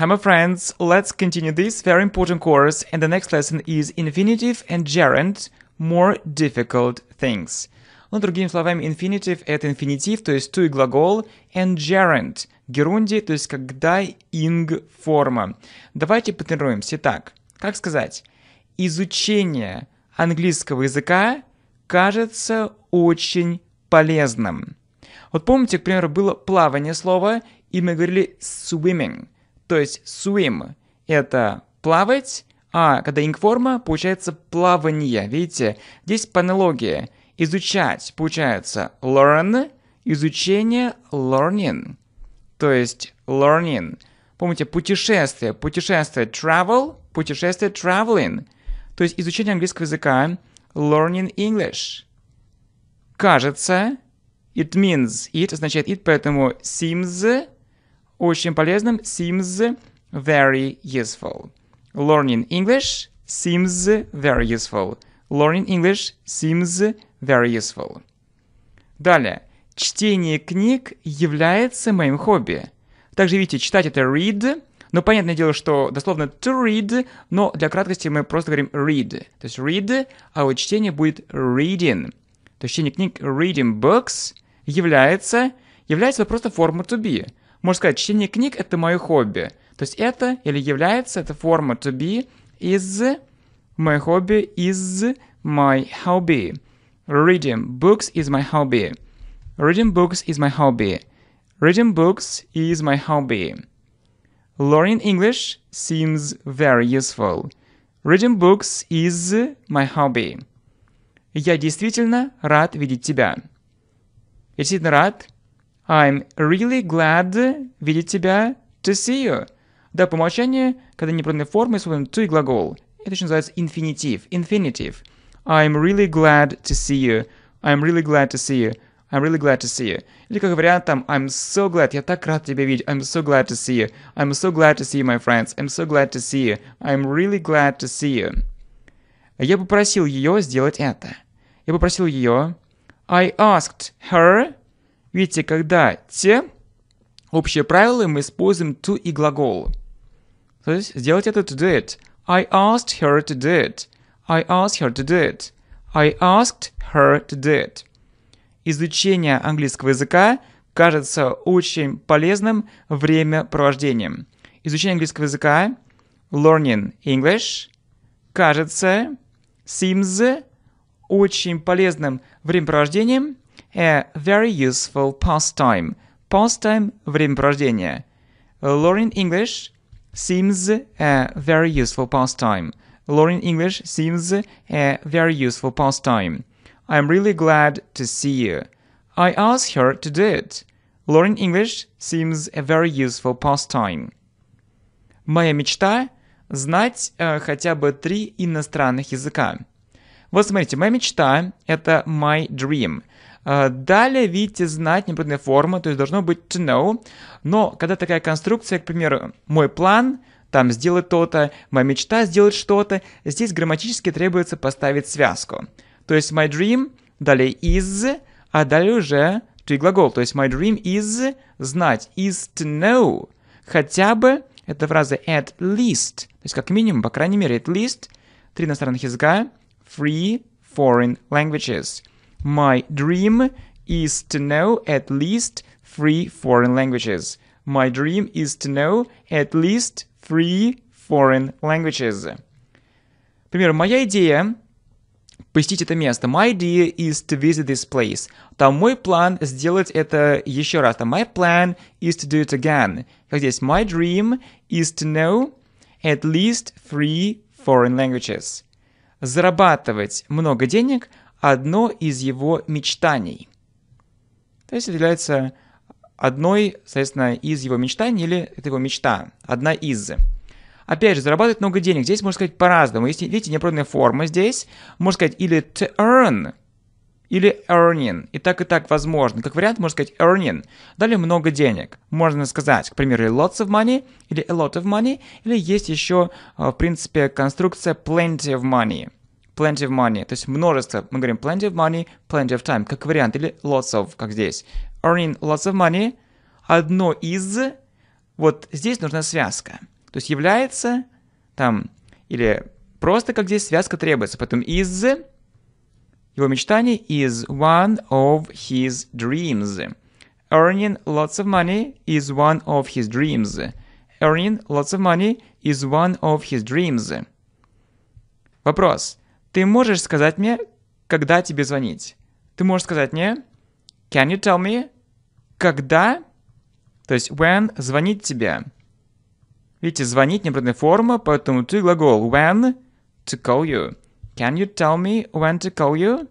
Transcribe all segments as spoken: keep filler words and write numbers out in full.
Hi my friends, let's continue this very important course, and the next lesson is infinitive and gerund, more difficult things. Ну, другими словами, infinitive — это инфинитив, то есть to и глагол, and gerund — герунди, то есть когда инг форма. Давайте потренируемся. Итак, как сказать? Изучение английского языка кажется очень полезным. Вот помните, к примеру, было плавание слова, и мы говорили swimming. То есть swim — это плавать, а когда инг-форма, получается плавание. Видите, здесь по аналогии. Изучать получается learn, изучение learning. То есть learning. Помните, путешествие, путешествие travel, путешествие traveling. То есть изучение английского языка learning English. Кажется, it means, it означает it, поэтому seems — очень полезным, seems very useful. Learning English seems very useful. Learning English seems very useful. Далее. Чтение книг является моим хобби. Также видите, читать — это read. Но понятное дело, что дословно to read, но для краткости мы просто говорим read. То есть read, а вот чтение будет reading. То есть чтение книг, reading books, является, является просто форма to be. Можно сказать, чтение книг — это мое хобби. То есть это или является, это форма to be is my hobby, is my hobby. Reading books is my hobby. Reading books is my hobby. Reading books is my hobby. Learning English seems very useful. Reading books is my hobby. Я действительно рад видеть тебя. Я действительно рад. I'm really glad видеть тебя, to see you. Да, по умолчанию, когда неправильная форма, используем to и глагол. Это еще называется инфинитив. Infinitive. I'm really glad to see you. I'm really glad to see you. I'm really glad to see you. Или как вариант там I'm so glad. Я так рад тебя видеть. I'm so glad to see you. I'm so glad to see you, my friends. I'm so glad to see you. I'm really glad to see you. Я попросил ее сделать это. Я попросил ее. I asked her. Видите, когда те, общие правила, мы используем to и глагол. То есть сделать это to do it. I asked her to do it. I asked her to do it. I asked her to do it. Изучение английского языка кажется очень полезным времяпровождением. Изучение английского языка, learning English, кажется, seems, очень полезным времяпровождением. A very useful pastime. Pastime – времяпровождение. Learning English seems a very useful pastime. Learning English seems a very useful pastime. I'm really glad to see you. I asked her to do it. Learning English seems a very useful pastime. Моя мечта – знать э, хотя бы три иностранных языка. Вот смотрите, моя мечта – это my dream. Далее, видите, знать неправильная форма, то есть должно быть to know. Но когда такая конструкция, к примеру, мой план, там сделать то-то, моя мечта сделать что-то, здесь грамматически требуется поставить связку. То есть my dream, далее is, а далее уже to и глагол. То есть my dream is знать, is to know. Хотя бы, это фраза at least, то есть как минимум, по крайней мере, at least, три иностранных языка, three foreign languages. My dream is to know at least three foreign languages. My dream is to know at least three foreign languages. К примеру, моя идея – посетить это место. My idea is to visit this place. Там мой план – сделать это еще раз. Там my plan is to do it again. Как здесь, my dream is to know at least three foreign languages. Зарабатывать много денег – одно из его мечтаний. То есть это является одной, соответственно, из его мечтаний, или это его мечта, одна из. Опять же, зарабатывать много денег. Здесь можно сказать по-разному. Если видите, неправильная форма здесь, можно сказать или to earn, или earning. И так, и так возможно. Как вариант, можно сказать earning. Далее много денег. Можно сказать, к примеру, lots of money, или a lot of money, или есть еще, в принципе, конструкция plenty of money. Plenty of money, то есть множество. Мы говорим plenty of money, plenty of time, как вариант, или lots of, как здесь. Earning lots of money, одно из, Вот здесь нужна связка. То есть является там, или просто как здесь связка требуется. Потом из его мечтаний, is one of his dreams. Earning lots of money is one of his dreams. Earning lots of money is one of his dreams. Вопрос. Ты можешь сказать мне, когда тебе звонить? Ты можешь сказать мне, can you tell me, когда, то есть when, звонить тебе. Видите, звонить неправильная форма, поэтому ты глагол when to call you. Can you tell me when to call you?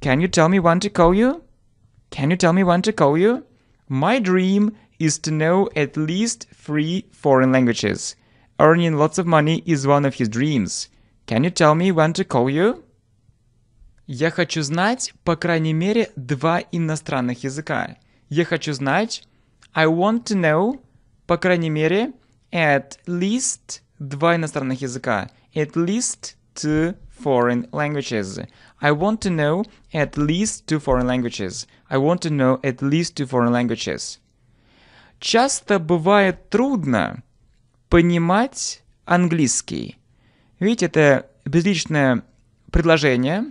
Can you tell me when to call you? Can you tell me when to call you? My dream is to know at least three foreign languages. Earning lots of money is one of his dreams. Can you tell me when to call you? Я хочу знать, по крайней мере, два иностранных языка. Я хочу знать, I want to know, по крайней мере, at least два иностранных языка. At least two foreign languages. I want to know at least two foreign languages. I want to know at least two foreign languages. Часто бывает трудно понимать английский. Видите, это безличное предложение.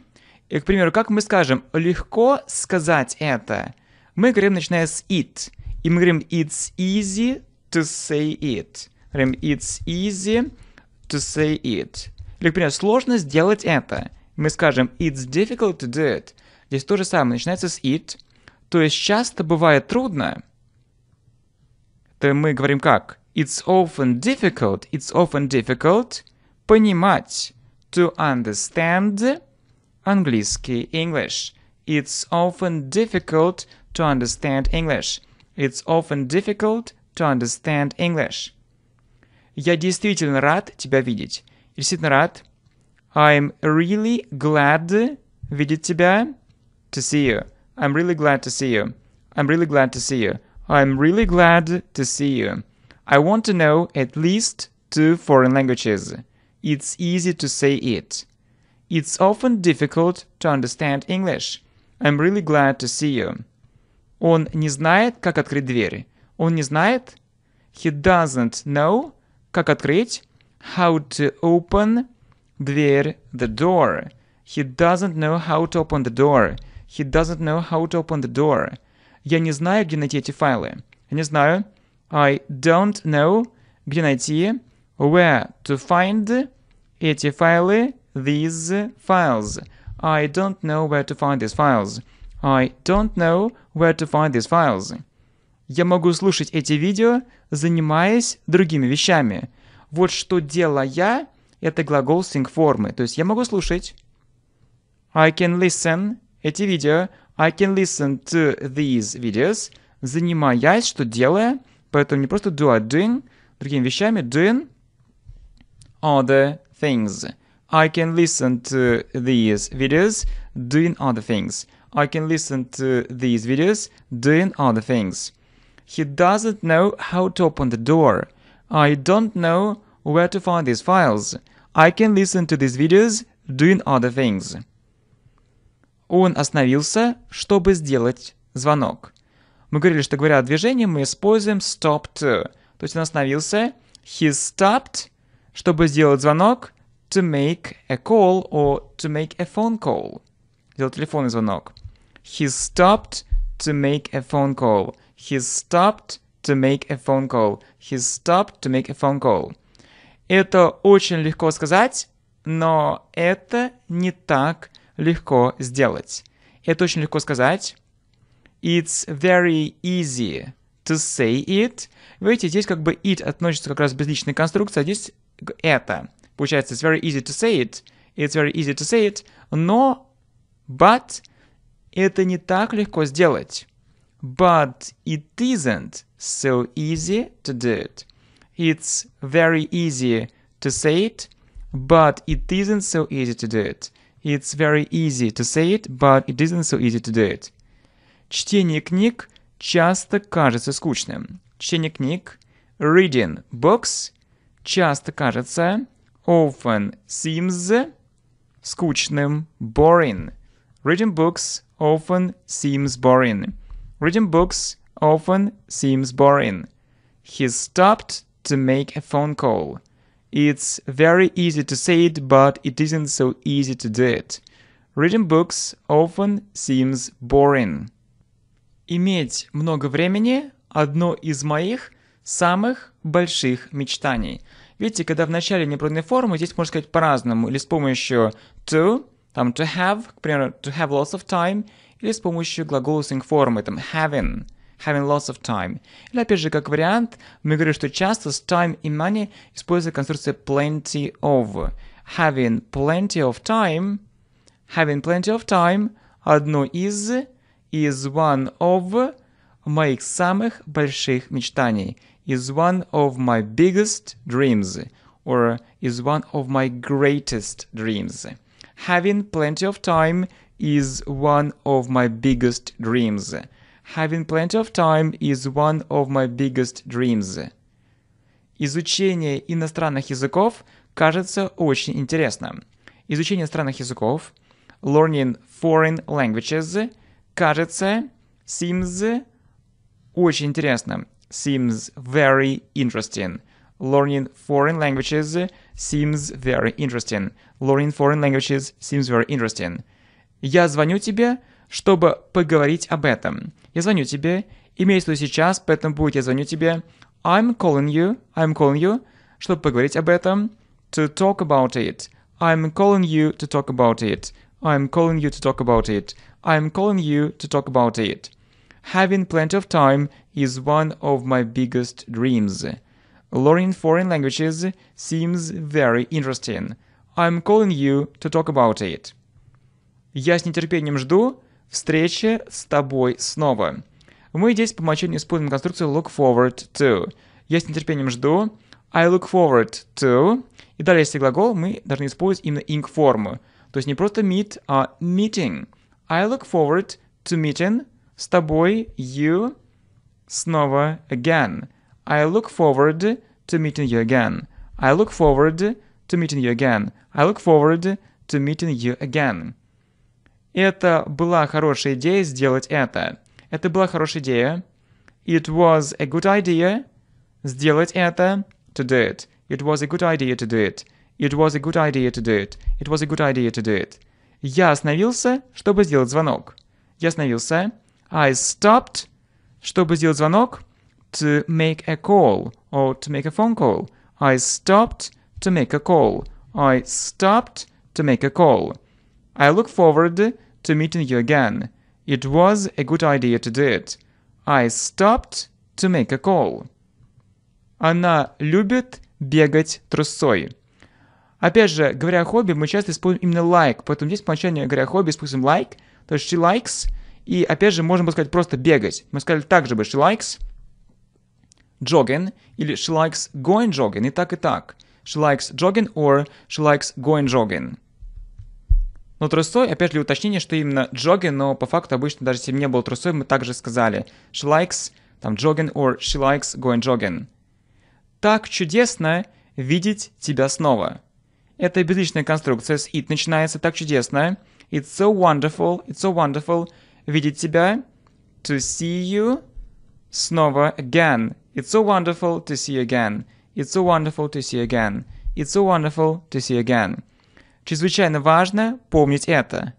И, к примеру, как мы скажем, легко сказать это. Мы говорим, начиная с it. И мы говорим, it's easy to say it. Говорим, it's easy to say it. Или, к примеру, сложно сделать это. Мы скажем, it's difficult to do it. Здесь то же самое, начинается с it. То есть часто бывает трудно. То мы говорим как? It's often difficult. It's often difficult. Понимать. To understand. Английский. English. It's often difficult to understand English. It's often difficult to understand English. Я действительно рад тебя видеть. Я действительно рад. I'm really glad видеть тебя. To see you. I'm really glad to see you. I'm really glad to see you. I'm really glad to see you. I want to know at least two foreign languages. It's easy to say it. It's often difficult to understand English. I'm really glad to see you. Он не знает, как открыть дверь. Он не знает. He doesn't know. Как открыть? How to open дверь, the door. He doesn't know how to open the door. He doesn't know how to open the door. Я не знаю, где найти эти файлы. Я не знаю. I don't know. Где найти? Where to find эти файлы. These files. I don't know where to find these files. I don't know where to find these files. Я могу слушать эти видео, занимаясь другими вещами. Вот что делаю я, это глагол sing формы. То есть я могу слушать. I can listen эти видео. I can listen to these videos. Занимаясь, что делаю. Поэтому не просто do, а doing. Другими вещами doing other things. I can listen to these videos doing other things. I can listen to these videos doing other things. He doesn't know how to open the door. I don't know where to find these files. I can listen to these videos doing other things. Он остановился, чтобы сделать звонок. Мы говорили, что говоря о движении, мы используем stop to. То есть он остановился. He stopped, чтобы сделать звонок. To make a call or to make a phone call. Сделать телефонный звонок. He stopped to make a phone call. He stopped to make a phone call. He stopped to make a phone call. Это очень легко сказать, но это не так легко сделать. Это очень легко сказать. It's very easy to say it. Видите, здесь как бы it относится как раз к безличной конструкции, а здесь это. Получается, it's very easy to say it, it's very easy to say it, но, but, это не так легко сделать. But it isn't so easy to do it. It's very easy to say it, but it isn't so easy to do it. It's very easy to say it, but it isn't so easy to do it. Чтение книг часто кажется скучным. Чтение книг, reading books, часто кажется... Often seems скучным, boring. Reading books often seems boring. Reading books often seems boring. He stopped to make a phone call. It's very easy to say it, but it isn't so easy to do it. Reading books often seems boring. Иметь много времени – одно из моих самых больших мечтаний. Видите, когда в начале непрерывной формы, здесь можно сказать по-разному. Или с помощью to, там to have, к примеру, to have lots of time, или с помощью глагола using формы, там having, having lots of time. Или опять же, как вариант, мы говорим, что часто с time и money используется конструкция plenty of. Having plenty of time, having plenty of time, одно из, is one of моих самых больших мечтаний. Is one of my biggest dreams, or is one of my greatest dreams. Having plenty of time is one of my biggest dreams. Having plenty of time is one of my biggest dreams. Изучение иностранных языков кажется очень интересным. Изучение иностранных языков, learning foreign languages, кажется, seems, очень интересным. Seems very interesting. Learning foreign languages seems very interesting. Learning foreign languages seems very interesting. Я звоню тебе, чтобы поговорить об этом. Я звоню тебе. Имеется в виду сейчас, поэтому будет я звоню тебе. I'm calling you. I'm calling you. Чтобы поговорить об этом. To talk about it. I'm calling you to talk about it. I'm calling you to talk about it. I'm calling you to talk about it. Having plenty of time is one of my biggest dreams. Learning foreign languages seems very interesting. I'm calling you to talk about it. Я с нетерпением жду встречи с тобой снова. Мы здесь по умолчанию используем конструкцию look forward to. Я с нетерпением жду. I look forward to. И далее, если глагол, мы должны использовать именно ing-форму. То есть не просто meet, а meeting. I look forward to meeting. С тобой, you, снова, again. I look forward to meeting you again. I look forward to meeting you again. I look forward to meeting you again. Это была хорошая идея сделать это. Это была хорошая идея. It was a good idea сделать это, to do it. It was a good idea to do it. It was a good idea to do it. It was a good idea to do it. Я остановился, чтобы сделать звонок. Я остановился. I stopped, чтобы сделать звонок, to make a call, or to make a phone call. I stopped to make a call. I stopped to make a call. I look forward to meeting you again. It was a good idea to do it. I stopped to make a call. Она любит бегать трусцой. Опять же, говоря о хобби, мы часто используем именно like, поэтому здесь по умолчанию, говоря о хобби, используем like, то есть she likes. И опять же, можно сказать просто бегать. Мы сказали также бы she likes jogging или she likes going jogging, и так, и так. She likes jogging or she likes going jogging. Но трусой, опять же, для уточнения, что именно jogging, но по факту обычно, даже если не было трусой, мы также сказали she likes там, jogging or she likes going jogging. Так чудесно видеть тебя снова. Это безличная конструкция с it начинается, так чудесно. It's so wonderful, it's so wonderful. Видеть тебя, to see you, снова, again. It's so wonderful to see you again. It's so wonderful to see you again. It's so wonderful to see you again. Чрезвычайно важно помнить это.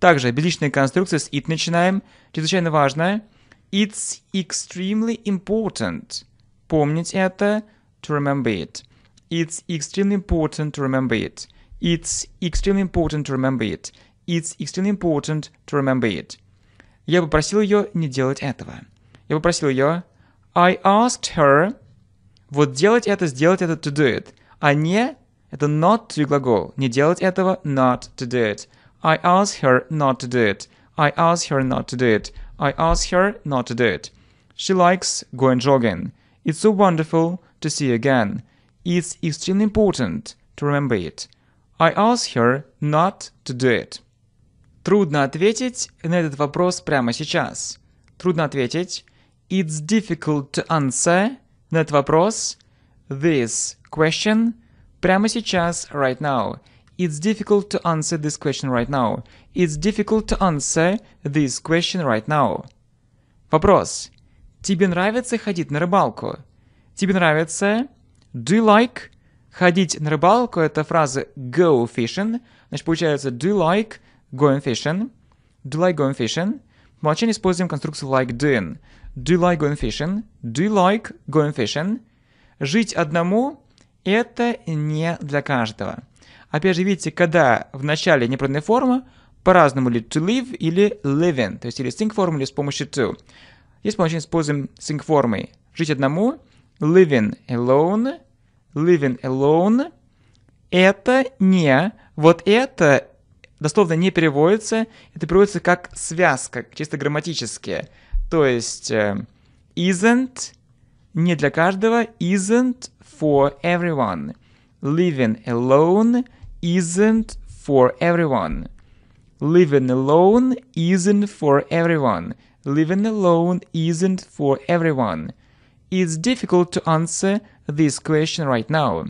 Также безличная конструкция с it начинаем. Чрезвычайно важно. It's extremely important. Помнить это, to remember it. It's extremely important to remember it. It's extremely important to remember it. It's extremely important to remember it. Я попросил ее не делать этого. Я попросил ее. I asked her. Вот делать это, сделать это, to do it. А не, это not to глагол. Не делать этого, not to do it. I asked her not to do it. I asked her not to do it. I asked her not to do it. She likes going jogging. It's so wonderful to see you again. It's extremely important to remember it. I asked her not to do it. Трудно ответить на этот вопрос прямо сейчас. Трудно ответить. It's difficult to answer на этот вопрос. This question прямо сейчас, right now. It's difficult to answer this question right now. It's difficult to answer this question right now. Вопрос. Тебе нравится ходить на рыбалку? Тебе нравится? Do you like? Ходить на рыбалку — это фраза go fishing. Значит, получается do you like going fishing? Do you like going fishing? По умолчанию используем конструкцию like doing. Do you like going fishing? Do you like going fishing? Жить одному — это не для каждого. Опять же, видите, когда в начале неправильная форма, по-разному ли to live или living, то есть или с think формой, или с помощью to. Здесь по умолчанию используем think формой. Жить одному — living alone. Living alone — это не, вот это дословно не переводится, это переводится как связка, чисто грамматически. То есть isn't не для каждого, isn't for everyone. Living alone isn't for everyone. Living alone isn't for everyone. Living alone isn't for everyone. It's difficult to answer this question right now.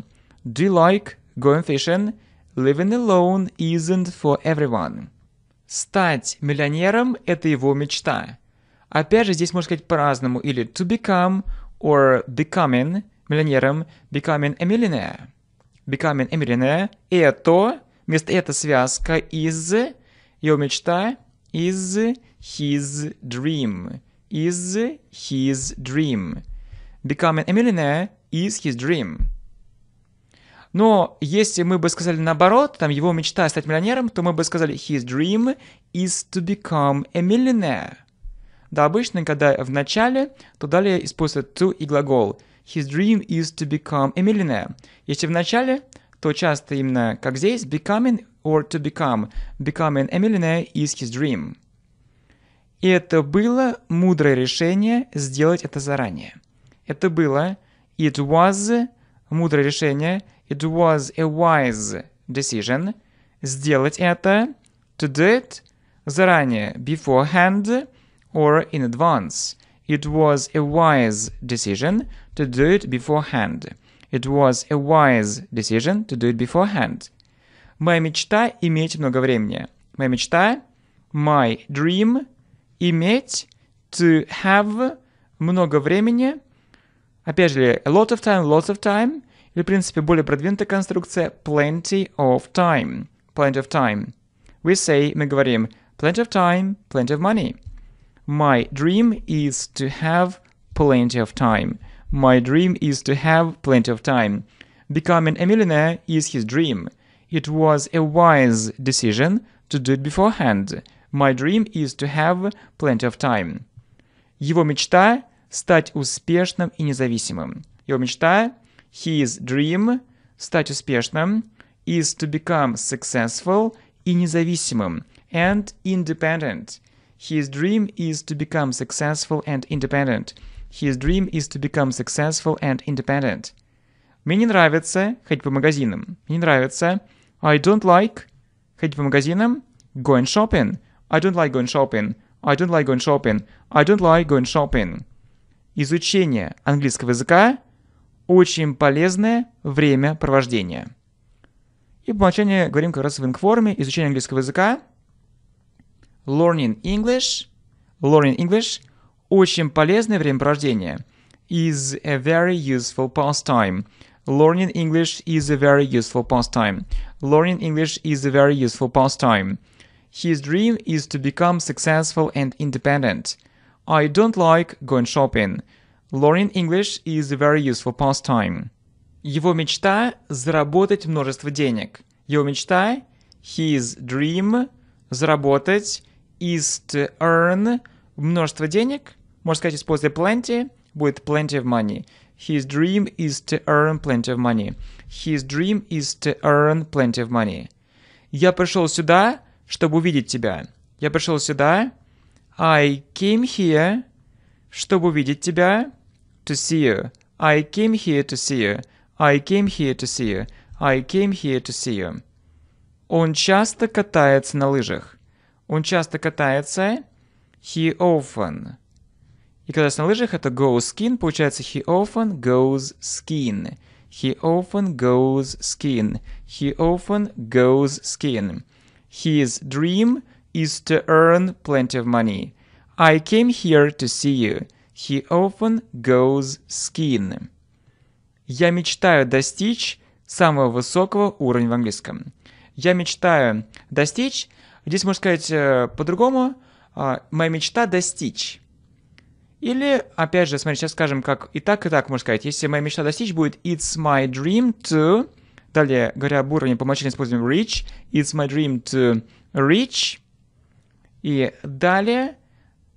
Do you like going fishing? Living alone isn't for everyone. Стать миллионером – это его мечта. Опять же, здесь можно сказать по-разному. Или to become or becoming миллионером, becoming a millionaire. Becoming a millionaire – это, вместо это связка is, его мечта, is his dream. Is his dream. Becoming a millionaire is his dream. Но если мы бы сказали наоборот, там его мечта стать миллионером, то мы бы сказали his dream is to become a millionaire. Да, обычно, когда в начале, то далее используют to и глагол. His dream is to become a millionaire. Если в начале, то часто именно как здесь becoming or to become. Becoming a millionaire is his dream. И это было мудрое решение сделать это заранее. Это было, it was, мудрое решение, it was a wise decision, сделать это, to do it, заранее, beforehand, or in advance. It was a wise decision to do it beforehand. It was a wise decision to do it beforehand. Моя мечта — иметь много времени. Моя мечта, my dream, иметь, to have, много времени. Опять же, a lot of time, lots of time. Или, в принципе, более продвинутая конструкция plenty of time. Plenty of time. We say, мы говорим, plenty of time, plenty of money. My dream is to have plenty of time. My dream is to have plenty of time. Becoming a millionaire is his dream. It was a wise decision to do it beforehand. My dream is to have plenty of time. Его мечта – стать успешным и независимым. Его мечта – his dream – стать успешным, is to become successful и независимым, and independent. His dream is to become successful and independent. His dream is to become successful and independent. Мне не нравится ходить по магазинам. Мне не нравится. I don't like ходить по магазинам. Going shopping. I don't like going shopping. I don't like going shopping. I don't like going shopping. Изучение английского языка – очень полезное времяпровождение. И по умолчанию говорим как раз в инк-форме. Изучение английского языка. Learning English. Learning English – очень полезное времяпровождение. Is a very useful pastime. Learning English is a very useful pastime. Learning English is a very useful pastime. His dream is to become successful and independent. I don't like going shopping. Learning English is a very useful pastime. Его мечта – заработать множество денег. Его мечта – his dream – заработать is to earn множество денег. Можно сказать, используя plenty, будет plenty of money. His dream is to earn plenty of money. His dream is to earn plenty of money. Я пришел сюда, чтобы увидеть тебя. Я пришел сюда. I came here, чтобы увидеть тебя. To see you. I came here to see you. I came here to see you. I came here to see you. Он часто катается на лыжах. Он часто катается. He often. И кататься на лыжах — это go skiing. Получается, he often goes skiing. He often goes skiing. He often goes skiing. His dream is to earn plenty of money. I came here to see you. He often goes skiing. Я мечтаю достичь самого высокого уровня в английском. Я мечтаю достичь. Здесь можно сказать по-другому. Моя мечта достичь. Или, опять же, смотрите, сейчас скажем, как и так, и так можно сказать. Если моя мечта достичь, будет It's my dream to... Далее, говоря об уровне, по умолчанию используем reach. It's my dream to reach. И далее,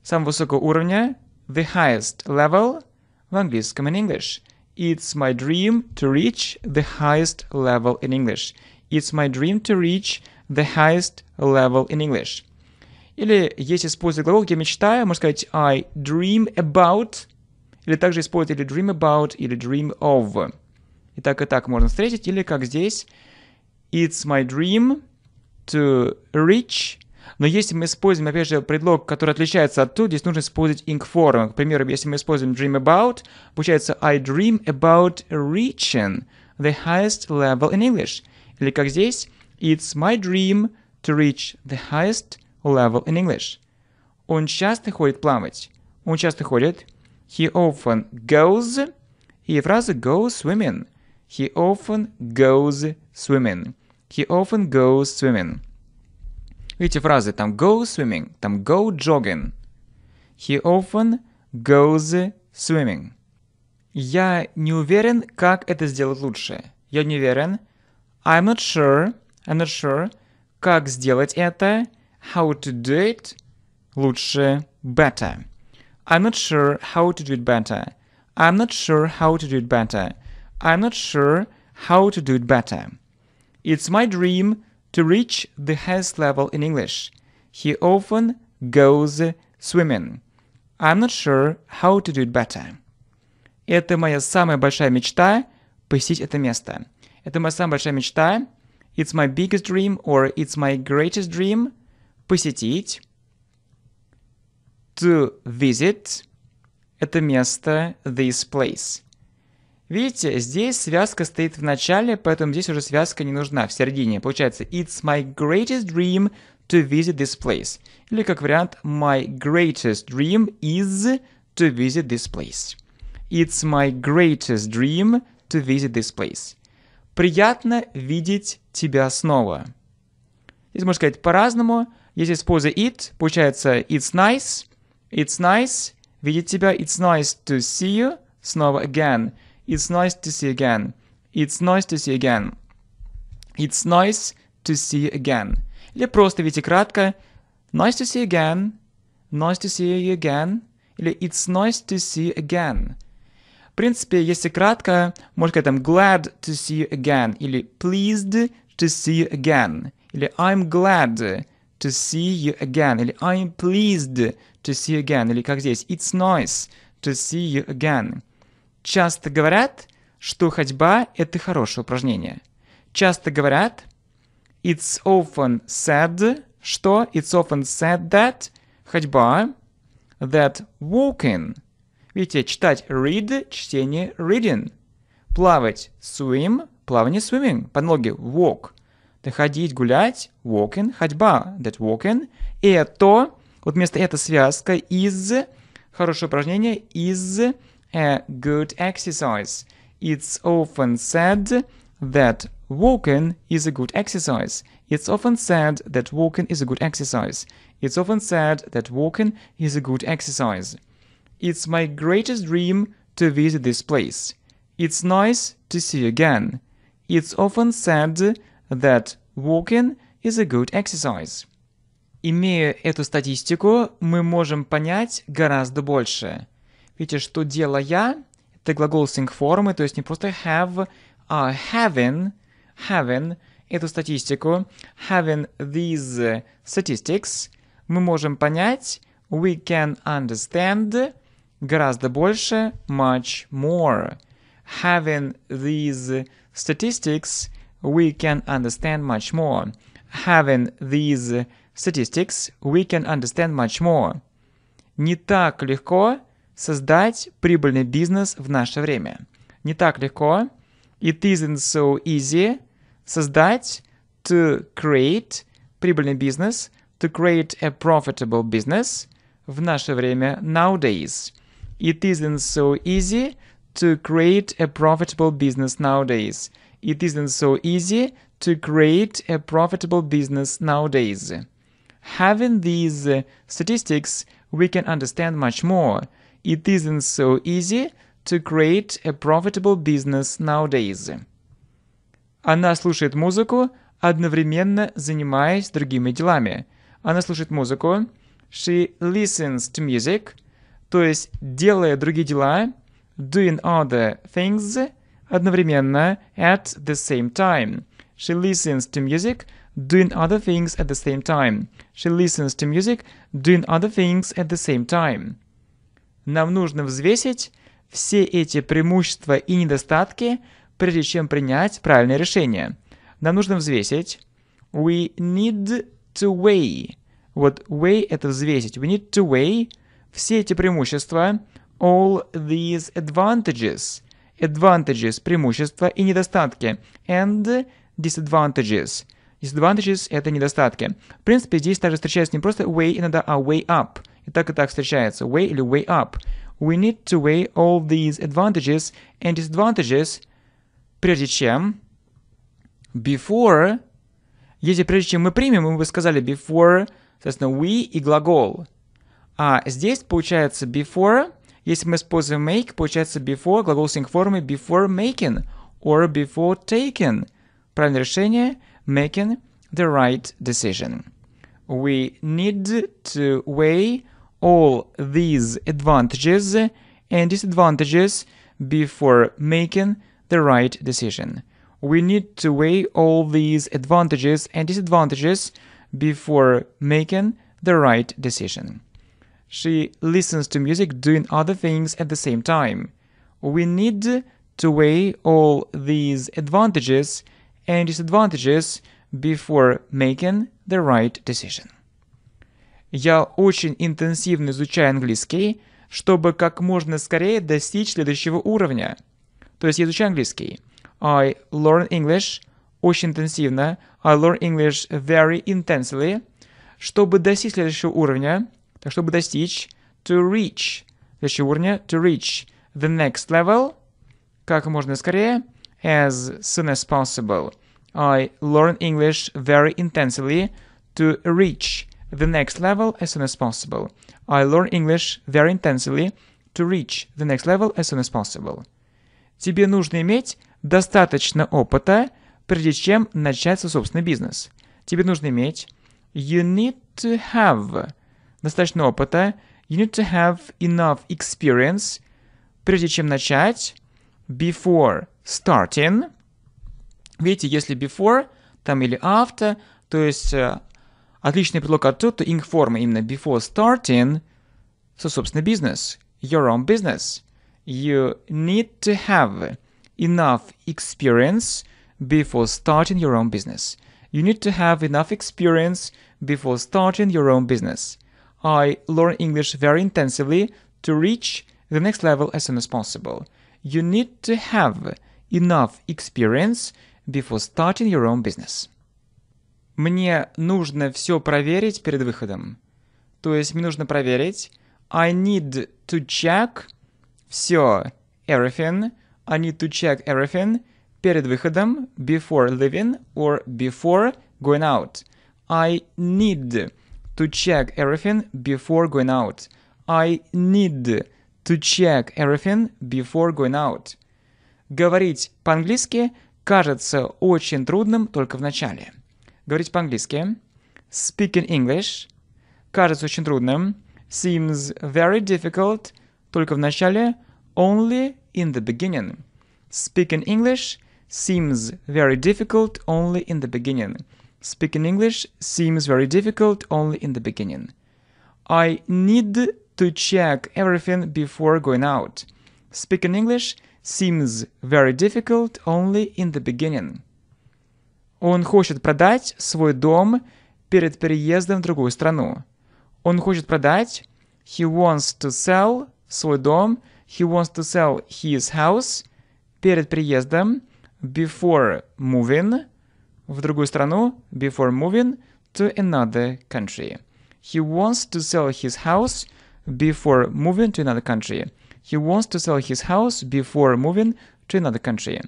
самого высокого уровня, the highest level в английском in English. It's my dream to reach the highest level in English. It's my dream to reach the highest level in English. Или, если использовать глагол, я мечтаю, можно сказать I dream about, или также использовать или dream about, или dream of. И так, и так можно встретить, или как здесь It's my dream to reach. Но если мы используем, опять же, предлог, который отличается от to, здесь нужно использовать ing form. К примеру, если мы используем dream about, получается I dream about reaching the highest level in English. Или как здесь It's my dream to reach the highest level in English. Он часто ходит плавать. Он часто ходит. He often goes. И фраза go swimming. He often goes swimming. He often goes swimming. Видите фразы там go swimming, там go jogging. He often goes swimming. Я не уверен, как это сделать лучше. Я не уверен. I'm not sure. I'm not sure. Как сделать это? How to do it лучше, better. I'm not sure how to do it better. I'm not sure how to do it better. I'm not sure how to do it better. It's my dream to reach the highest level in English. He often goes swimming. I'm not sure how to do it better. Это моя самая большая мечта посетить это место. Это моя самая большая мечта. It's my biggest dream or it's my greatest dream. Посетить, to visit, это место, this place. Видите, здесь связка стоит в начале, поэтому здесь уже связка не нужна, в середине. Получается, it's my greatest dream to visit this place. Или как вариант, my greatest dream is to visit this place. It's my greatest dream to visit this place. Приятно видеть тебя снова. Здесь можно сказать по-разному. Если использую it, получается it's nice, it's nice, видеть тебя, it's nice to see you, снова again, it's nice to see again, it's nice to see again, it's nice to see again. Или просто, видите, кратко, nice to see again, nice to see you again, или it's nice to see again. В принципе, если кратко, можно сказать там glad to see you again, или pleased to see you again, или I'm glad to see you again, или I'm pleased to see you again, или как здесь, it's nice to see you again. Часто говорят, что ходьба – это хорошее упражнение. Часто говорят, it's often said, что, it's often said that, ходьба, that walking. Видите, читать read, чтение reading, плавать swim, плавание swimming, под ноги walk. Ходить, гулять, walking, ходьба, that walking. И это, вот вместо этого связка is, хорошее упражнение, is a good exercise. It's often said that walking is a good exercise. It's often said that walking is a good exercise. It's often said that walking is a good exercise. It's my greatest dream to visit this place. It's nice to see you again. It's often said that walking is a good exercise. Имея эту статистику, мы можем понять гораздо больше. Видите, что делаю я? Это глагол с ing формы, то есть не просто have, а having, having эту статистику, having these statistics, мы можем понять, we can understand гораздо больше, much more. Having these statistics, we can understand much more. Having these statistics, we can understand much more. Не так легко создать прибыльный бизнес в наше время. Не так легко. It isn't so easy создать, to create, прибыльный бизнес, to create a profitable business в наше время, nowadays. It isn't so easy to create a profitable business nowadays. It isn't so easy to create a profitable business nowadays. Having these uh, statistics, we can understand much more. It isn't so easy to create a profitable business nowadays. Она слушает музыку, одновременно занимаясь другими делами. Она слушает музыку. She listens to music. То есть, делая другие дела, doing other things, одновременно, at the same time. She listens to music, doing other things at the same time. She listens to music, doing other things at the same time. Нам нужно взвесить все эти преимущества и недостатки, прежде чем принять правильное решение. Нам нужно взвесить. We need to weigh. Вот weigh – это взвесить. We need to weigh все эти преимущества, all these advantages. Advantages – преимущества и недостатки. And disadvantages. Disadvantages – это недостатки. В принципе, здесь также встречается не просто weigh, иногда, а way up. И так и так встречается. Weigh или way up. We need to weigh all these advantages and disadvantages. Прежде чем, before, если прежде чем мы примем, мы бы сказали before, соответственно, we и глагол. А здесь получается before, если мы используем make, получается before, глагол с инг-формой before making or before taking. Правильное решение – making the right decision. We need to weigh all these advantages and disadvantages before making the right decision. We need to weigh all these advantages and disadvantages before making the right decision. She listens to music doing other things at the same time. We need to weigh all these advantages and disadvantages before making the right decision. Я очень интенсивно изучаю английский, чтобы как можно скорее достичь следующего уровня. То есть я изучаю английский. I learn English очень интенсивно. I learn English very intensely. Чтобы достичь следующего уровня, так чтобы достичь, to reach, следующего уровня, to reach the next level, как можно скорее, as soon as possible. I learn English very intensely to reach the next level as soon as possible. I learn English very intensely to reach the next level as soon as possible. Тебе нужно иметь достаточно опыта, прежде чем начать свой собственный бизнес. Тебе нужно иметь you need to have достаточно опыта, you need to have enough experience, прежде чем начать, before starting. Видите, если before, там или after, то есть э, отличный предлог оттуда, то инг-форма именно before starting, свой собственный бизнес, your own business. You need to have enough experience before starting your own business. You need to have enough experience before starting your own business. I learn English very intensively to reach the next level as soon as possible. You need to have enough experience before starting your own business. Мне нужно все проверить перед выходом. То есть мне нужно проверить. I need to check все, everything, I need to check everything перед выходом, before leaving or before going out. I need to check everything before going out. I need to check everything before going out. Говорить по-английски кажется очень трудным только в начале. Говорить по-английски, speaking English, кажется очень трудным, seems very difficult, только в начале, only in the beginning. Speaking English seems very difficult only in the beginning. Speaking English seems very difficult only in the beginning. I need to check everything before going out. Speaking English seems very difficult only in the beginning. Он хочет продать свой дом перед переездом в другую страну. Он хочет продать, he wants to sell свой дом, he wants to sell his house, перед приездом, before moving, в другую страну, before moving to another country. He wants to sell his house before moving to another country. He wants to sell his house before moving to another country.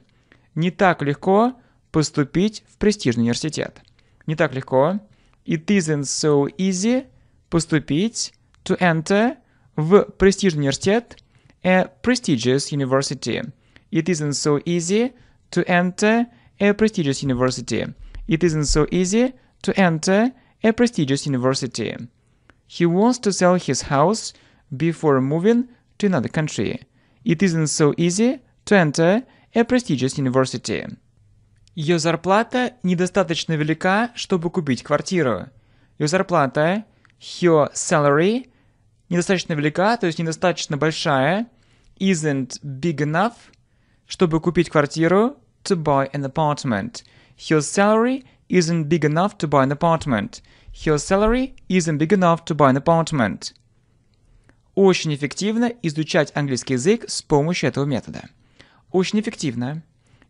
Не так легко поступить в престижный университет. Не так легко. It isn't so easy поступить to enter в престижный университет, a prestigious university. It isn't so easy to enter a prestigious university. It isn't so easy to enter a prestigious university. He wants to sell his house before moving to another country. It isn't so easy to enter a prestigious university. Ее зарплата недостаточно велика, чтобы купить квартиру. Ее зарплата, her salary, недостаточно велика, то есть недостаточно большая, isn't big enough, чтобы купить квартиру, to buy an apartment. Her salary isn't big enough to buy an apartment. Her salary isn't big enough to buy an apartment. Очень эффективно изучать английский язык с помощью этого метода. Очень эффективно.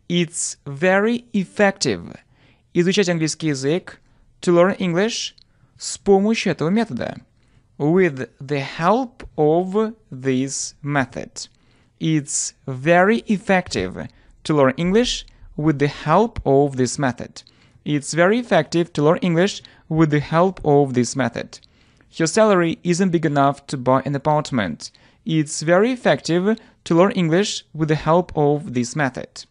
It's very effective. Изучать английский язык, to learn English, с помощью этого метода. With the help of this method. It's very effective to learn English with the help of this method. It's very effective to learn English with the help of this method. Her salary isn't big enough to buy an apartment. It's very effective to learn English with the help of this method.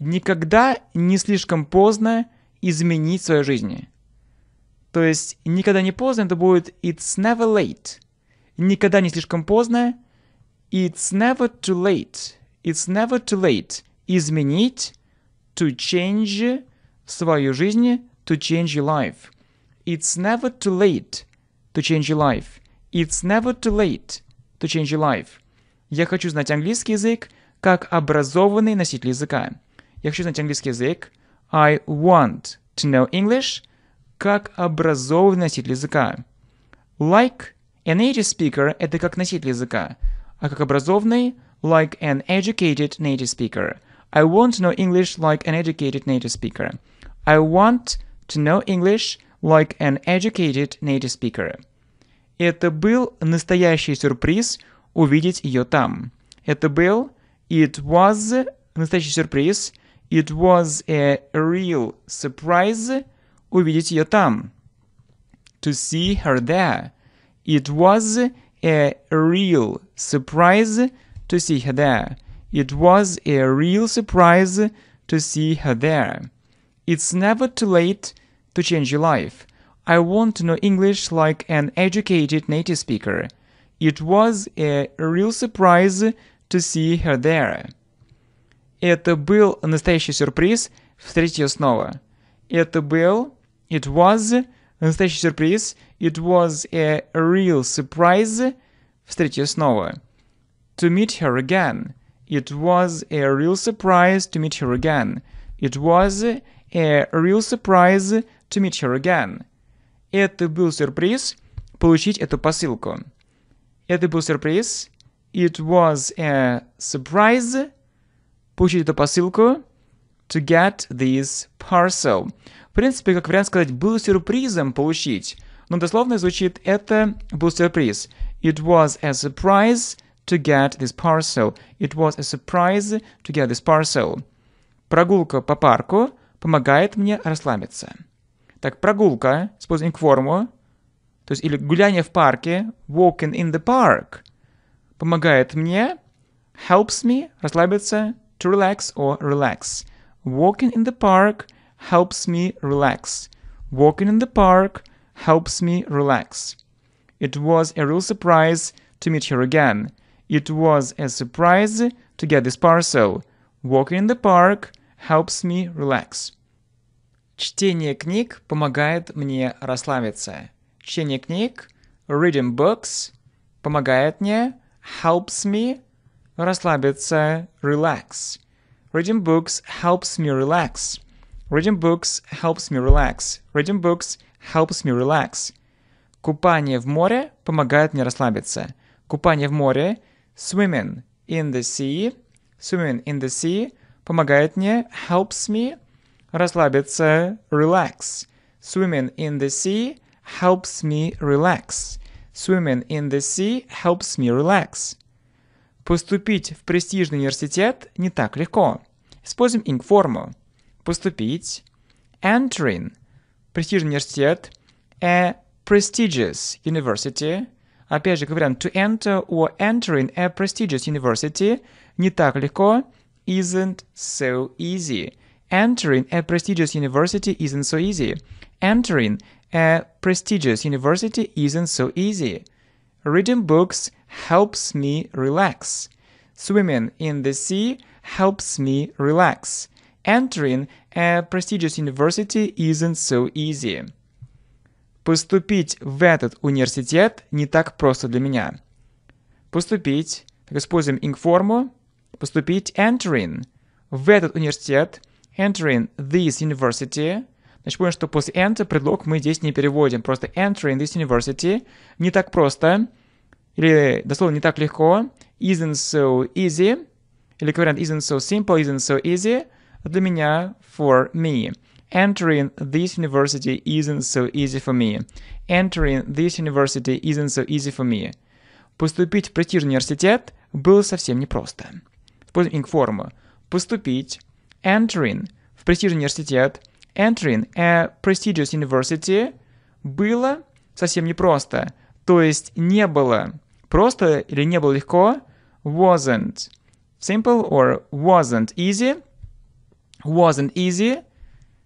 Никогда не слишком поздно изменить свою жизнь. То есть никогда не поздно, это будет it's never late. Никогда не слишком поздно, it's never too late. It's never too late. Изменить, to change свою жизнь, to change your life. It's never too late to change your life. It's never too late to change your life. Я хочу знать английский язык как образованный носитель языка. Я хочу знать английский язык. I want to know English как образованный носитель языка. Like an native speaker – это как носитель языка, а как образованный – like an educated native speaker. I want to know English like an educated native speaker. I want to know English like an educated native speaker. Это был настоящий сюрприз увидеть ее там. Это был, it was, настоящий сюрприз, it was a real surprise увидеть ее там. To see her there. It was a real surprise to see her there. It was a real surprise to see her there. It's never too late to change your life. I want to know English like an educated native speaker. It was a real surprise to see her there. Это был настоящий сюрприз встретить ее снова. Это был, it was, настоящий сюрприз, it was a real surprise встретить ее снова. To meet her again. It was a real surprise to meet her again. It was a real surprise to meet her again. Это был сюрприз получить эту посылку. Это был сюрприз. It was a surprise получить эту посылку. To get this parcel. В принципе, как вариант сказать, был сюрпризом получить. Но дословно звучит это был сюрприз. It was a surprise to get this parcel. It was a surprise to get this parcel. Прогулка по парку помогает мне расслабиться. Так, прогулка, используем форму, то есть или гуляние в парке, walking in the park, помогает мне, helps me, расслабиться, to relax or relax. Walking in the park helps me relax. Walking in the park helps me relax. It was a real surprise to meet her again. It was a surprise to get this parcel. Walking in the park helps me relax. Чтение книг помогает мне расслабиться. Чтение книг, reading books, помогает мне, helps me, расслабиться, relax. Reading books helps me relax. Reading books helps me relax. Reading books helps me relax. Купание в море помогает мне расслабиться. Купание в море, swimming in the sea, swimming in the sea, помогает мне, helps me, расслабиться, relax. Swimming in the sea helps me relax. Swimming in the sea helps me relax. Поступить в престижный университет не так легко. Используем ing форму. Поступить. Entering. Престижный университет. A prestigious university. Опять же, как вариант to enter or entering a prestigious university. Не так легко. Isn't so easy. Entering a prestigious university isn't so easy. Entering a prestigious university isn't so easy. Reading books helps me relax. Swimming in the sea helps me relax. Entering a prestigious university isn't so easy. Поступить в этот университет не так просто для меня. Поступить, так используем ing форму. Поступить entering в этот университет. Entering this university. Значит, помню, что после enter предлог мы здесь не переводим. Просто entering this university. Не так просто. Или, дословно, не так легко. Isn't so easy. Или вариант isn't so simple, isn't so easy. Для меня, for me. Entering this university isn't so easy for me. Entering this university isn't so easy for me. Поступить в престижный университет было совсем непросто. Используем ing форму. Поступить. Entering в престижный университет. Entering a prestigious university было совсем непросто. То есть не было просто или не было легко. Wasn't simple or wasn't easy. Wasn't easy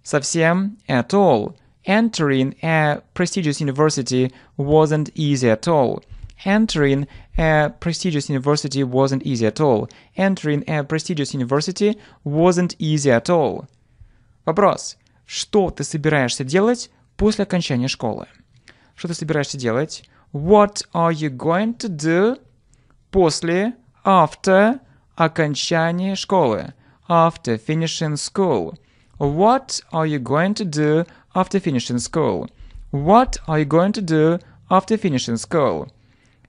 совсем at all. Entering a prestigious university wasn't easy at all. Entering a prestigious university wasn't easy at all. Entering a prestigious university wasn't easy at all. Вопрос. Что ты собираешься делать после окончания школы? Что ты собираешься делать? What are you going to do после, after, окончания школы? After finishing school. What are you going to do after finishing school? What are you going to do after finishing school?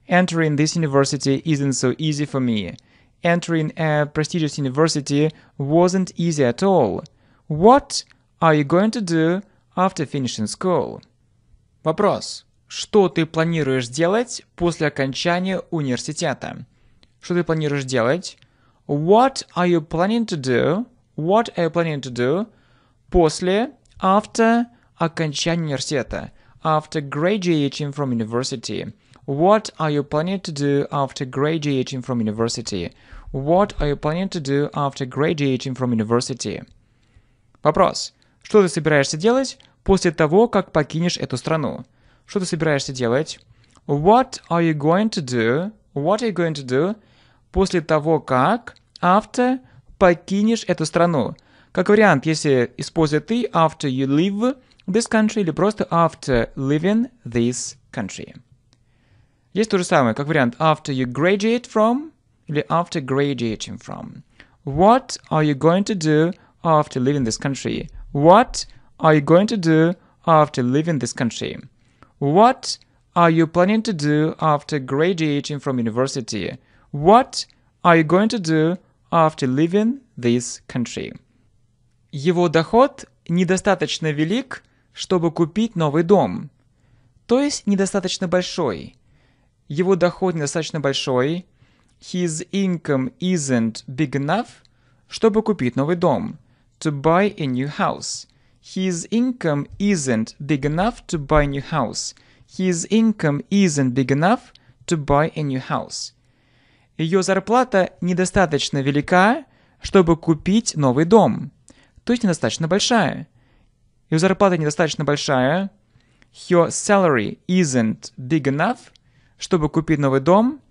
Entering this university isn't so easy for me. Entering a prestigious university wasn't easy at all. What are you going to do after finishing school? Вопрос. Что ты планируешь делать после окончания университета? Что ты планируешь делать? What are you planning to do? What are you planning to do? После, after, окончания университета. After graduating from university. What are you planning to do after graduating from university? What are you planning to do after graduating from university? Вопрос. Что ты собираешься делать после того, как покинешь эту страну? Что ты собираешься делать? What are you going to do? What are you going to do? После того, как, after, покинешь эту страну. Как вариант, если используя ты, after you leave this country, или просто after leaving this country. Здесь то же самое, как вариант after you graduate from или after graduating from. What are you going to do after leaving this country? What are you going to do after leaving this country? What are you planning to do after graduating from university? What are you going to do after leaving this country? Его доход недостаточно велик, чтобы купить новый дом. То есть недостаточно большой. Его доход недостаточно большой. His income isn't big enough, чтобы купить новый дом. To buy a new house. His income isn't big enough to buy a new house. His income isn't big enough to buy a new house. Ее зарплата недостаточно велика, чтобы купить новый дом. То есть недостаточно большая. Ее зарплата недостаточно большая. Her salary isn't big enough, чтобы купить новый дом,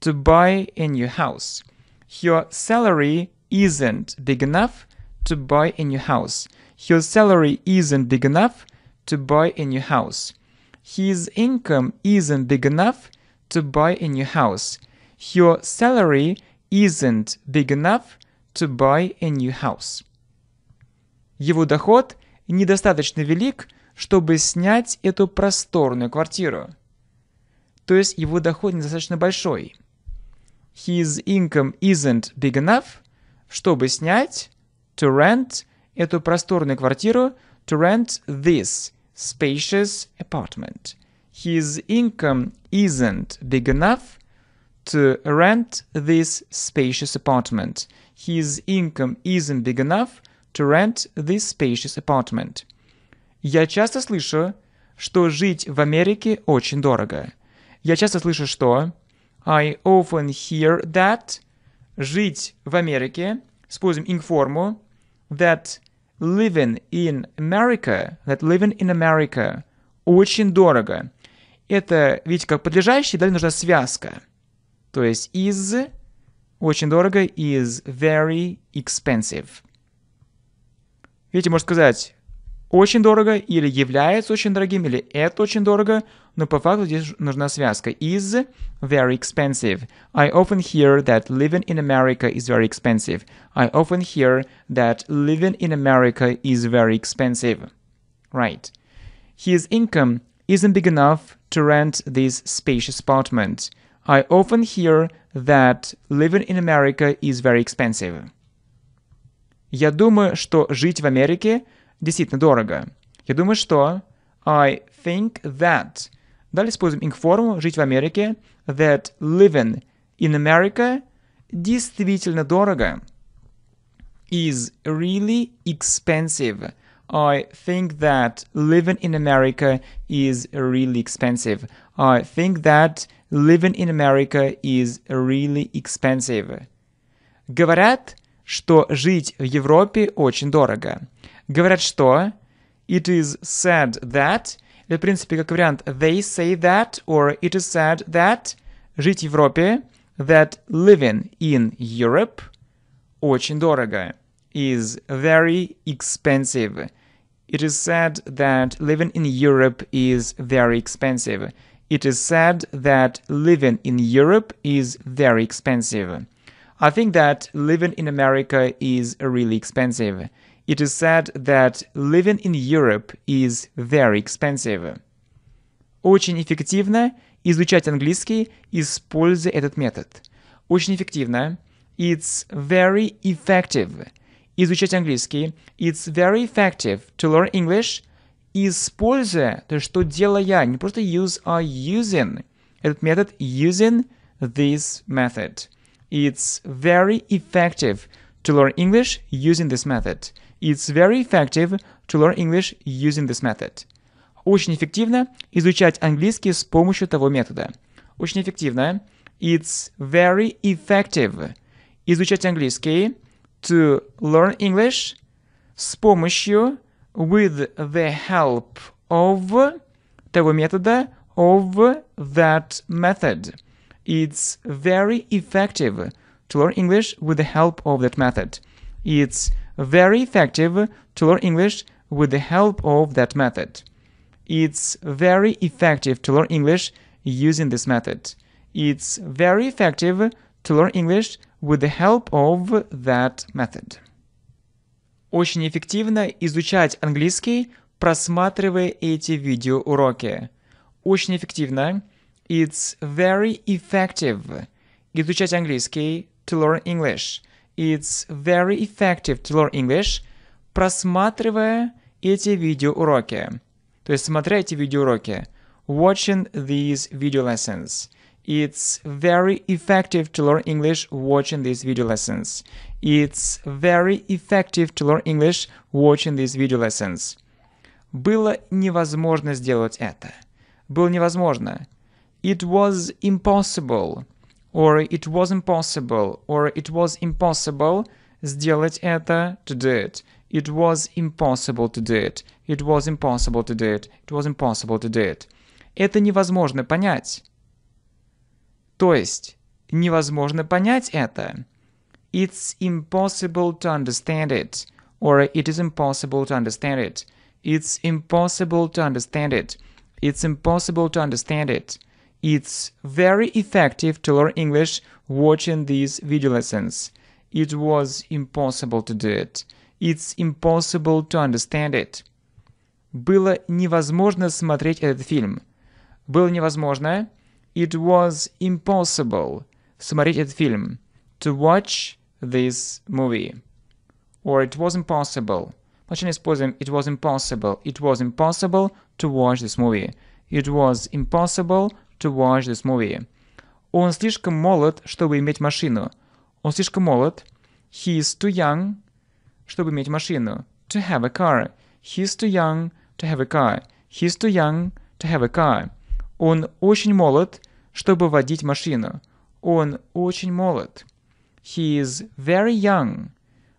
to buy a new house. Her salary isn't big enough to buy a new house. Her salary isn't big enough to buy a new house. His income isn't big enough to buy a new house. Her salary isn't big enough to buy a new house. Его доход недостаточно велик, чтобы снять эту просторную квартиру. То есть его доход недостаточно большой. His income isn't big enough, чтобы снять, to rent, эту просторную квартиру, to rent this spacious apartment. his income isn't big enough to rent this spacious apartment. His income isn't big enough to rent this spacious apartment. Я часто слышу, что жить в Америке очень дорого. Я часто слышу, что I often hear that жить в Америке, используем информу, that living in America, that living in America очень дорого. Это, видите, как подлежащее, далее нужна связка. То есть is очень дорого, is very expensive. Видите, можно сказать очень дорого, или является очень дорогим, или это очень дорого, но по факту здесь нужна связка. Is very expensive. I often hear that living in America is very expensive. I often hear that living in America is very expensive. Right. His income isn't big enough to rent this spacious apartment. I often hear that living in America is very expensive. Я думаю, что жить в Америке действительно дорого. Я думаю, что I think that. Далее используем инк-форму жить в Америке. That living in America действительно дорого. Is really expensive. I think that living in America is really expensive. I think that living in America is really expensive. Говорят, что жить в Европе очень дорого. Говорят, что it is said that, или, в принципе, как вариант they say that, or it is said that, жить в Европе, that living in Europe очень дорого, is very expensive. It is said that living in Europe is very expensive. It is said that living in Europe is very expensive. I think that living in America is really expensive. It is said that living in Europe is very expensive. Очень эффективно изучать английский, используя этот метод. Очень эффективно. It's very effective. Изучать английский. It's very effective to learn English, используя, то есть что делаю я, не просто use, а using. Этот метод using this method. It's very effective to learn English using this method. It's very effective to learn English using this method. Очень эффективно изучать английский с помощью того метода. Очень эффективно. It's very effective изучать английский to learn English с помощью with the help of того метода of that method. It's very effective to learn English with the help of that method. It's very effective to learn English with the help of that method. It's very effective to learn English using this method. It's very effective to learn English with the help of that method. Очень эффективно изучать английский, просматривая эти видеоуроки. Очень эффективно. It's very effective изучать английский to learn English. It's very effective to learn English, просматривая эти видеоуроки. То есть смотря эти видеоуроки. Watching these video lessons. It's very effective to learn English watching these video lessons. It's very effective to learn English watching these video lessons. Было невозможно сделать это. Было невозможно. It was impossible, or it was impossible, or it was impossible сделать это, to do it. It was impossible to do it. It was impossible to do it. It was impossible to do it. Это невозможно понять. То есть, невозможно понять это. It's impossible to understand it, or it is impossible to understand it. It's impossible to understand it. It's impossible to understand it. It's very effective to learn English watching these video lessons. It was impossible to do it. It's impossible to understand it. Было невозможно смотреть этот фильм. Было невозможно. It was impossible смотреть этот фильм. To watch this movie. Or it was impossible. Значит, используем it was impossible. It was impossible to watch this movie. It was impossible to watch this movie. Он слишком молод, чтобы иметь машину. Он слишком молод. He is too young, чтобы иметь машину. To have a car. He is too young to have a car. He is too young to have a car. Он очень молод, чтобы водить машину. Он очень молод. He is very young,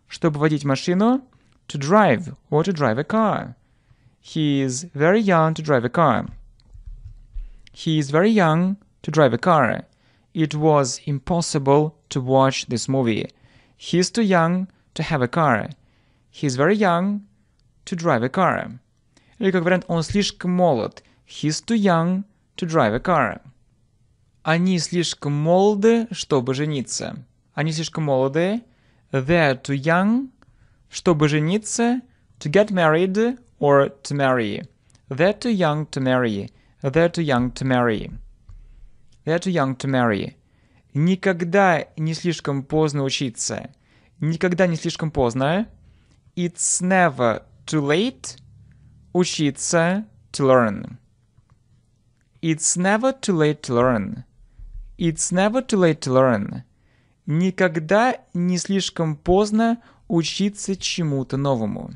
чтобы водить машину. To drive or to drive a car. He is very young to drive a car. He is very young to drive a car. It was impossible to watch this movie. He is too young to have a car. He is very young to drive a car. Или как вариант, он слишком молод. He is too young to drive a car. Они слишком молоды, чтобы жениться. Они слишком молоды. They are too young, чтобы жениться. To get married or to marry. They are too young to marry. They are too young to marry. They are too young to marry. Никогда не слишком поздно учиться. Никогда не слишком поздно. It's never too late. Учиться. To learn. It's never too late to learn. It's never too late to learn. Никогда не слишком поздно учиться чему-то новому.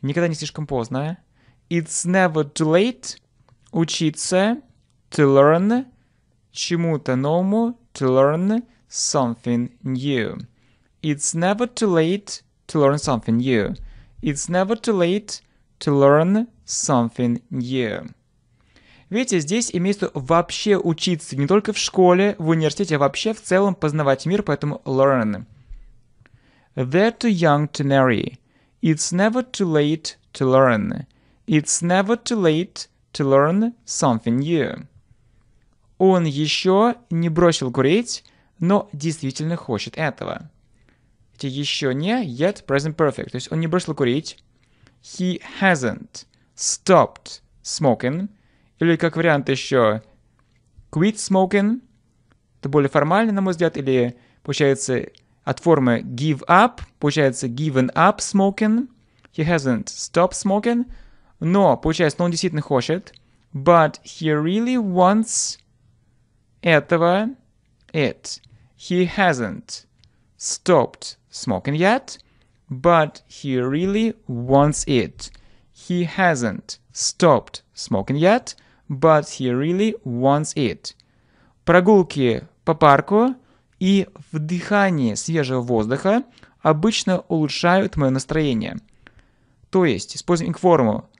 Никогда не слишком поздно. It's never too late. Учиться. To learn. Чему-то новому. To learn something new. It's never too late to learn something new. It's never too late to learn something new. Видите, здесь имеется вообще учиться, не только в школе, в университете, а вообще в целом познавать мир, поэтому learn. They're too young to marry. It's never too late to learn. It's never too late to learn something new. Он еще не бросил курить, но действительно хочет этого. Эти еще не yet present perfect, то есть он не бросил курить. He hasn't stopped smoking. Или как вариант еще quit smoking. Это более формально, на мой взгляд. Или получается от формы give up. Получается given up smoking. He hasn't stopped smoking. Но, получается, но он действительно хочет. But he really wants этого. It. He hasn't stopped smoking yet. But he really wants it. He hasn't stopped smoking yet, but he really wants it. Прогулки по парку и вдыхание свежего воздуха обычно улучшают мое настроение. То есть, используем форму.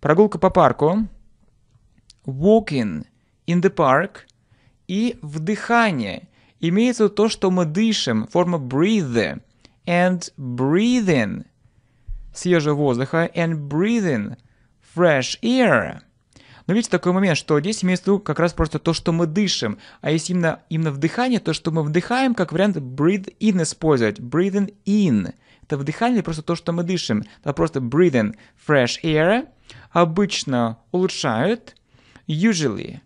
Прогулка по парку. Walking in the park. И вдыхание. Имеется то, что мы дышим. Форма breathe. And breathing. Свежего воздуха. And breathing. Fresh air. Но видите, такой момент, что здесь имеется в виду как раз просто то, что мы дышим. А если именно, именно вдыхание, то, что мы вдыхаем, как вариант breathe in использовать. Breathing in. Это вдыхание, просто то, что мы дышим. Это просто breathing. Fresh air. Обычно улучшают. Usually.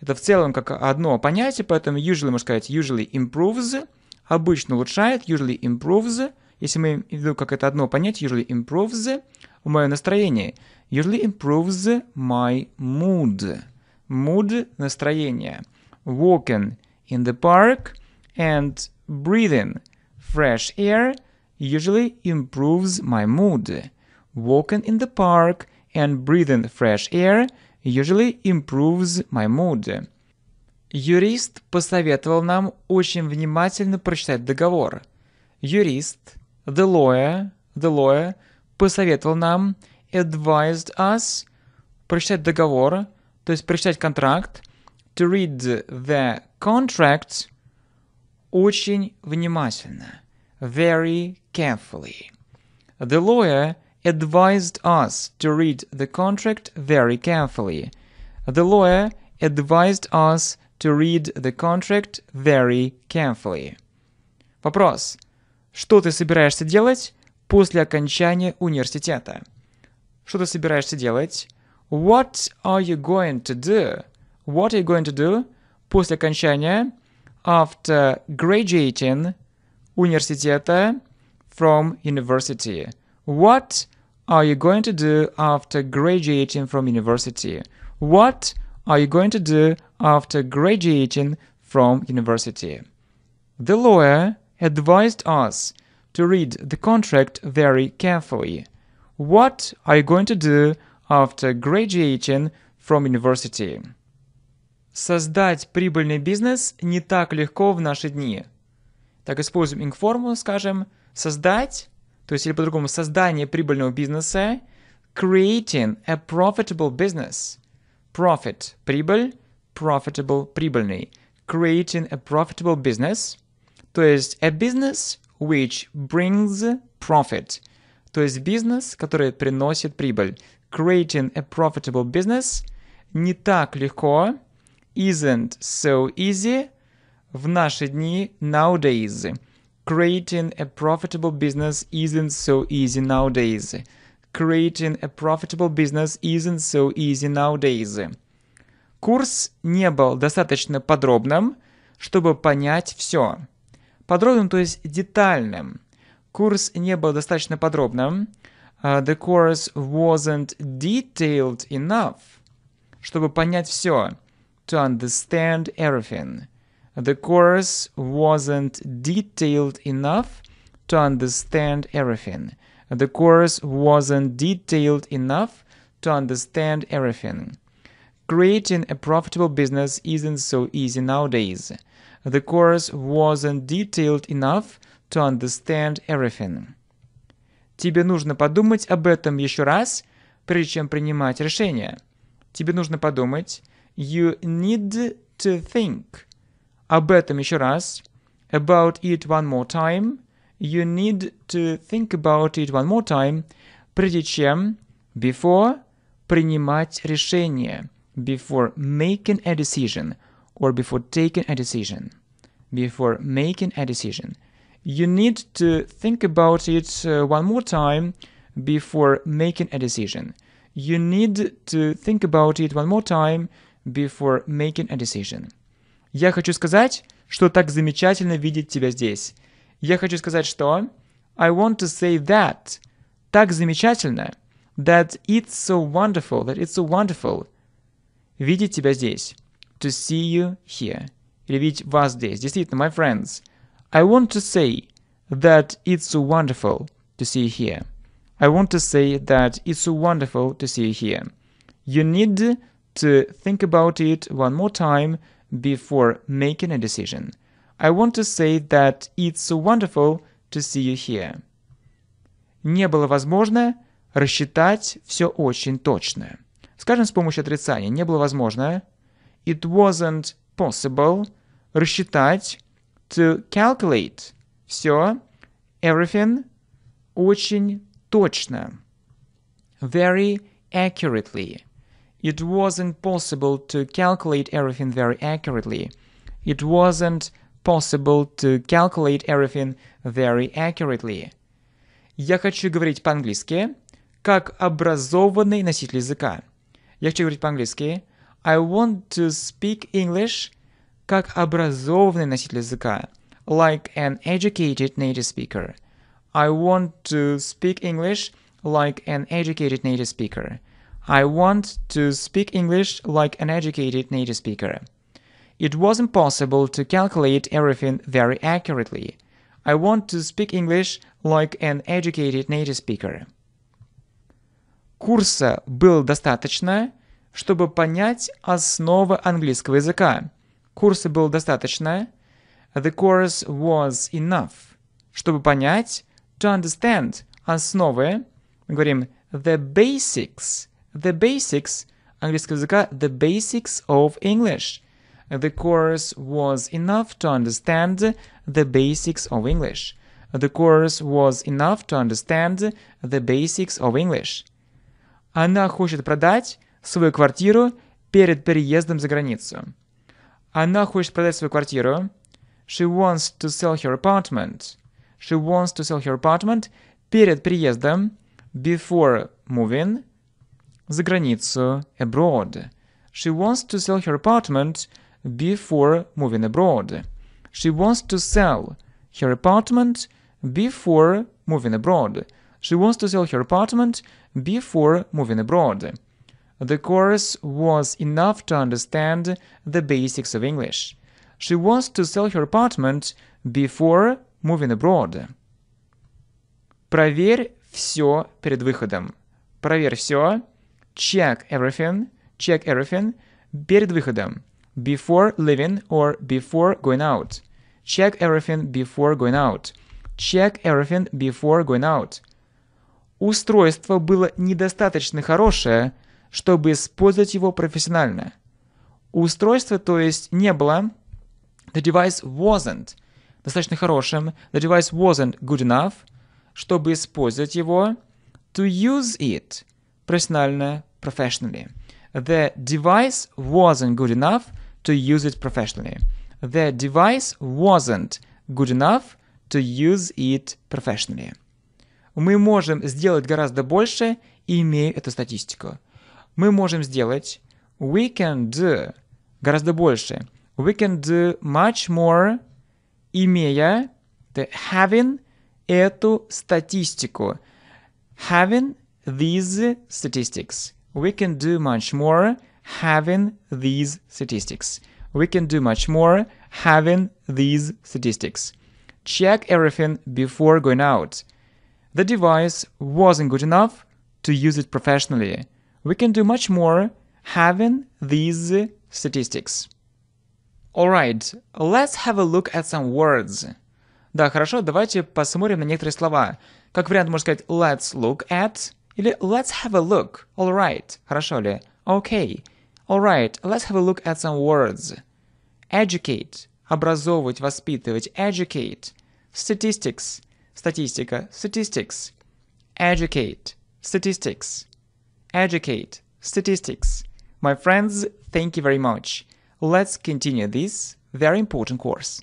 Это в целом как одно понятие, поэтому usually, можно сказать, usually improves. Обычно улучшает. Usually improves. Если мы имеем в виду как это одно понятие, usually improves мое настроение. Usually improves my mood. Mood – настроение. Walking in the park and breathing fresh air usually improves my mood. Walking in the park and breathing fresh air usually improves my mood. Юрист посоветовал нам очень внимательно прочитать договор. Юрист, the lawyer, the lawyer, посоветовал нам, advised us, прочитать договор, то есть прочитать контракт, to read the contract, очень внимательно, very carefully. The lawyer advised us to read the contract very carefully. The lawyer advised us to read the contract very carefully. Вопрос. Что ты собираешься делать после окончания университета? Что ты собираешься делать? What are you going to do? What are you going to do? После окончания, after graduating университета from university. What are you going to do after graduating from university? What are you going to do after graduating from university? The lawyer advised us to read the contract very carefully. What are you going to do after graduating from university? Создать прибыльный бизнес не так легко в наши дни. Так, используем инк-форму, скажем, создать, то есть или по-другому создание прибыльного бизнеса, creating a profitable business. Profit – прибыль, profitable – прибыльный. Creating a profitable business, то есть a business which brings profit, то есть бизнес, который приносит прибыль. Creating a profitable business не так легко, isn't so easy, в наши дни, nowadays. Creating a profitable business isn't so easy nowadays. Creating a profitable business isn't so easy nowadays. Курс не был достаточно подробным, чтобы понять все. Подробным, то есть детальным. Курс не был достаточно подробным. Uh, the course wasn't detailed enough, чтобы понять все. To understand everything. The course wasn't detailed enough to understand everything. The course wasn't detailed enough to understand everything. Creating a profitable business isn't so easy nowadays. The course wasn't detailed enough to understand everything. Тебе нужно подумать об этом еще раз, прежде чем принимать решение. Тебе нужно подумать. You need to think. Об этом еще раз. About it one more time. You need to think about it one more time. Прежде чем, before, принимать решение. Before making a decision. Or before taking a decision. Before making a decision. You need to think about it uh, one more time before making a decision. You need to think about it one more time before making a decision. Я хочу сказать, что так замечательно видеть тебя здесь. Я хочу сказать, что I want to say that так замечательно, that it's so wonderful, that it's so wonderful видеть тебя здесь, to see you here, или видеть вас здесь. Действительно, my friends, I want to say that it's so wonderful to see you here. I want to say that it's so wonderful to see you here. You need to think about it one more time before making a decision. I want to say that it's so wonderful to see you here. Не было возможно рассчитать все очень точно. Скажем с помощью отрицания. Не было возможно. It wasn't possible. Рассчитать. To calculate. Все. Everything. Очень точно. Very accurately. It wasn't possible to calculate everything very accurately. It wasn't possible to calculate everything very accurately. Я хочу говорить по-английски, как образованный носитель языка. Я хочу говорить по-английски. I want to speak English, как образованный носитель языка. Like an educated native speaker. I want to speak English like an educated native speaker. I want to speak English like an educated native speaker. It wasn't possible to calculate everything very accurately. I want to speak English like an educated native speaker. Курса было достаточно, чтобы понять основы английского языка. Курса было достаточно. The course was enough. Чтобы понять, to understand, основы. Мы говорим the basics. The basics английского языка, the basics of English. The course was enough to understand the basics of English. The course was enough to understand the basics of English. Она хочет продать свою квартиру перед переездом за границу. Она хочет продать свою квартиру. She wants to sell her apartment. She wants to sell her apartment перед переездом, before moving. За границу, abroad. She wants to sell her apartment before moving abroad. She wants to sell her apartment before moving abroad. She wants to sell her apartment before moving abroad. The course was enough to understand the basics of English. She wants to sell her apartment before moving abroad. Проверь все перед выходом. Проверь все. Check everything. Check everything. Перед выходом. Before leaving or before going out. Check everything before going out. Check everything before going out. Устройство было недостаточно хорошее, чтобы использовать его профессионально. Устройство, то есть, не было. The device wasn't достаточно хорошим. The device wasn't good enough, чтобы использовать его. To use it профессионально, professionally. The device wasn't good enough to use it professionally. The device wasn't good enough to use it professionally. Мы можем сделать гораздо больше, имея эту статистику. Мы можем сделать we can do гораздо больше. We can do much more, имея, the having, эту статистику. Having these statistics. We can do much more having these statistics. We can do much more having these statistics. Check everything before going out. The device wasn't good enough to use it professionally. We can do much more having these statistics. Alright, let's have a look at some words. Да, хорошо, давайте посмотрим на некоторые слова. Как вариант, можно сказать let's look at или let's have a look. Alright, хорошо ли? Okay. Alright, let's have a look at some words. Educate. Образовывать, воспитывать. Educate. Statistics. Статистика. Statistics. Educate. Statistics. Educate. Statistics. My friends, thank you very much. Let's continue this very important course.